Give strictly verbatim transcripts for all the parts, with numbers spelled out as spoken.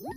What?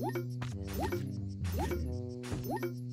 What? What? What?